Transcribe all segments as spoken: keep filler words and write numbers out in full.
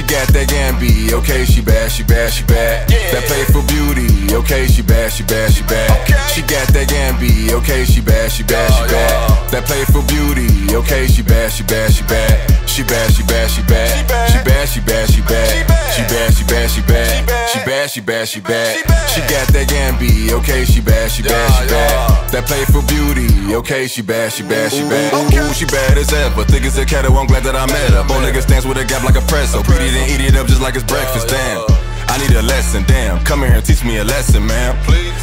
she got that Gambi, okay, she bad, she bad, she bad. Yeah. That faithful beauty, okay, she bad, she bad, she bad. Okay. She got that Gambi, okay, she bad, she bad, she bad. Yeah. That playful beauty, okay, she bad, she bad, she bad. She bad, she bad, she bad. She bad, she bad, she bad. She bad, she bad, she bad. She bad, she bad, she bad. She got that Gambi, okay, she bad, she bad, she bad. That playful beauty, okay, she bad, she bad, she bad. Ooh, she bad as ever, thick as a kettle, I'm glad that I met her. Bo nigga stands with a gap like a pretzel. Pretty then eat it up just like it's breakfast, damn. I need a lesson, damn. Come here and teach me a lesson, man.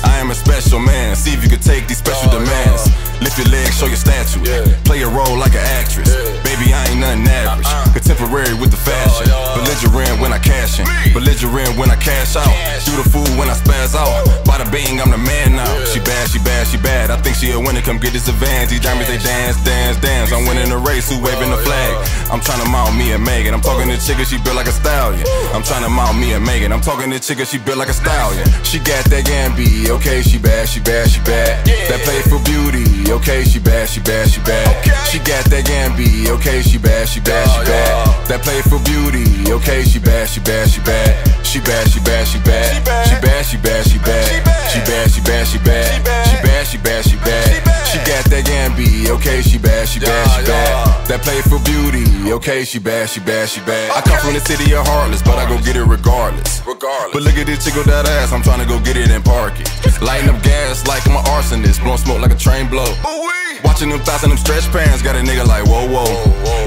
I am a special man, see if you can take these special demands. Lift your legs, show your statue. Play a role like an actress. Baby, I ain't nothing average. Contemporary with the fashion. Belligerent when I cash in. Belligerent when I cash out. Shoot the fool when I spaz out. By the bang, I'm the man now. She bad, she bad, she bad. I think she a winner, come get this advance. These diamonds, they dance, dance, dance. I'm winning the race, who waving the flag? I'm trying to mount me and Megan. I'm talking to chicken, she built like a stallion. I'm trying to mount me and Megan. I'm talking to chicken, she built like a stallion. She got that Gambi, okay, she bad, she bad, she bad. That playful beauty, okay, she bad, she bad, she bad. She got that Gambi, okay, she bad, she bad, she bad. That playful beauty, okay, she bad, she bad, she bad. She bad, she bad, she bad. She bad, she bad, she bad. She bad, she bad, she bad. She bad, she bad, she bad. She got that Gambi, okay, she bad, she bad, she bad. That playful beauty, okay, she bad, she bad, she bad. I come from the city of Heartless, but I go get it regardless. But look at this chick with that ass, I'm trying to go get it and park it. Lighting up gas like I'm an arsonist, blowing smoke like a train blow. Watching them thoughts and them stretch pants, got a nigga like whoa, whoa.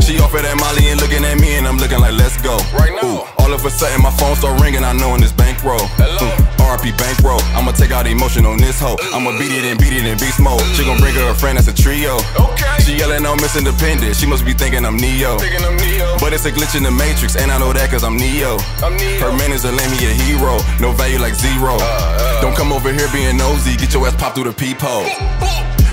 She off at that Molly and looking at me and I'm looking like let's go. Ooh, all of a sudden my phone start ringing, I know in this bankroll. R P bankroll, I'ma take out emotion on this hoe. I'ma beat it and beat it in beast mode. She gon' bring her a friend, that's a trio. She yelling on Miss Independent, she must be thinking I'm Neo. But it's a glitch in the Matrix, and I know that cause I'm Neo. Her man is a lame, he a hero, no value like zero. Don't come over here being nosy, get your ass popped through the peephole.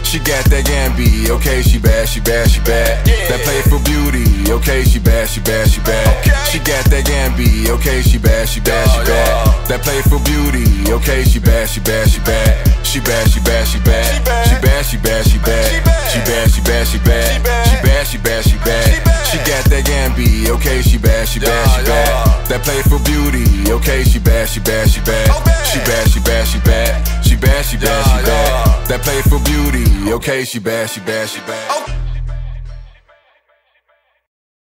She got that Gambi, okay, she bad, she bad, she bad. That playful beauty, okay, she bad, she bad, she bad. She got that Gambi, okay, she bad, she bad, she bad. That playful beauty, okay, she bad, she bad, she bad. She bad, she bad, she bad. She bad, she bad, she bad. She bad, she bad, she bad. She bad, she bad, she bad. She got that Gambi, okay, she bad, she bad, she bad. That playful beauty, okay, she bad, she bad, she bad. She bad, she bad, she bad. She bad, she bad, she bad. That playful beauty, okay, she bad, she bad, she bad.